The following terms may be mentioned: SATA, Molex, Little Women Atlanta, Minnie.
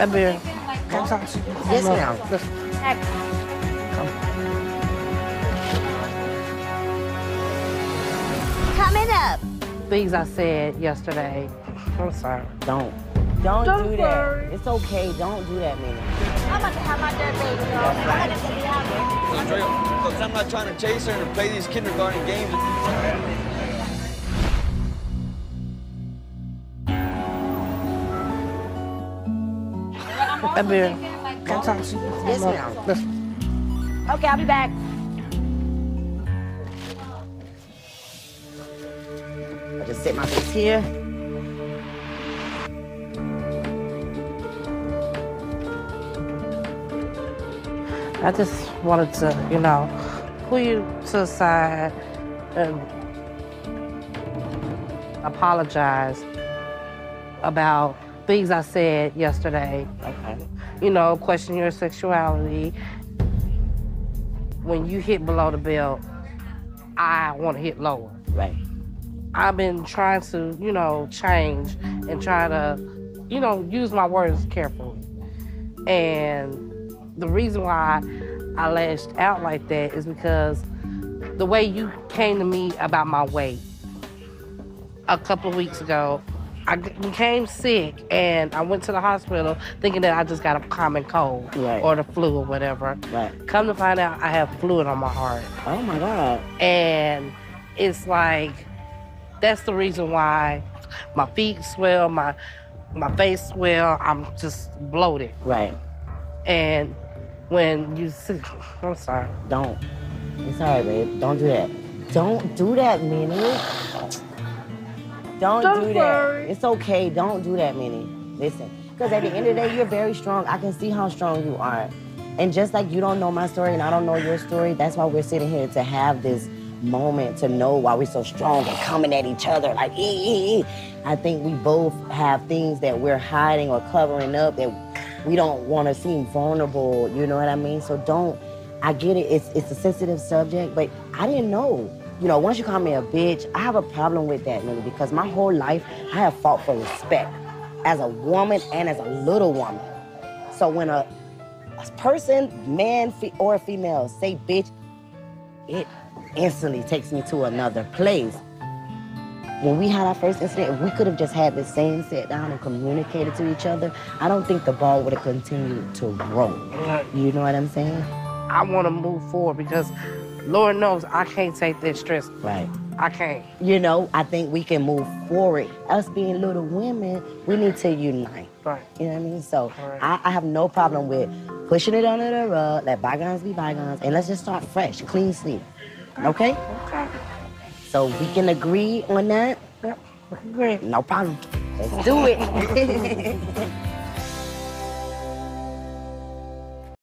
A beer. Can I talk to you? Yes, ma'am. Coming up. Things I said yesterday. I'm sorry. Don't do that. It's okay. Don't do that, Minnie. I'm about to have my third baby, girl. I'm about to be out there. Andrea, look, I'm not trying to chase her and play these kindergarten games. A beer. Can I talk to you? Yes, ma'am. Okay, I'll be back. I just set my face here. I just wanted to, you know, pull you to the side and apologize about things I said yesterday. Okay. You know, question your sexuality. When you hit below the belt, I want to hit lower. Right. I've been trying to, you know, change and try to, you know, use my words carefully. And the reason why I lashed out like that is because the way you came to me about my weight a couple of weeks ago, I became sick and I went to the hospital thinking that I just got a common cold or the flu or whatever. Right. Come to find out, I have fluid on my heart. Oh my God. And it's like, that's the reason why my feet swell, my face swell, I'm just bloated. Right. And when you see, I'm sorry. Don't. It's all right, babe. Don't do that. Don't do that, Minnie. Don't do that. It's okay. Don't do that, Minnie. Listen, because at the end of the day, you're very strong. I can see how strong you are. And just like you don't know my story and I don't know your story, that's why we're sitting here to have this moment to know why we're so strong and coming at each other like, ee. I think we both have things that we're hiding or covering up that we don't want to seem vulnerable, you know what I mean? So don't, I get it, it's a sensitive subject, but I didn't know. You know, once you call me a bitch, I have a problem with that, Minnie, because my whole life, I have fought for respect as a woman and as a little woman. So when a person, man or female, say bitch, it instantly takes me to another place. When we had our first incident, if we could have just had this same sit down and communicated to each other, I don't think the ball would have continued to grow. You know what I'm saying? I want to move forward because Lord knows I can't take this stress. Right. I can't. You know, I think we can move forward. Us being little women, we need to unite. Right. You know what I mean? So right. I have no problem with pushing it under the rug, let bygones be bygones, and let's just start fresh, clean sleep. Okay? Okay. So we can agree on that? Yep, we can agree. No problem. Let's do it.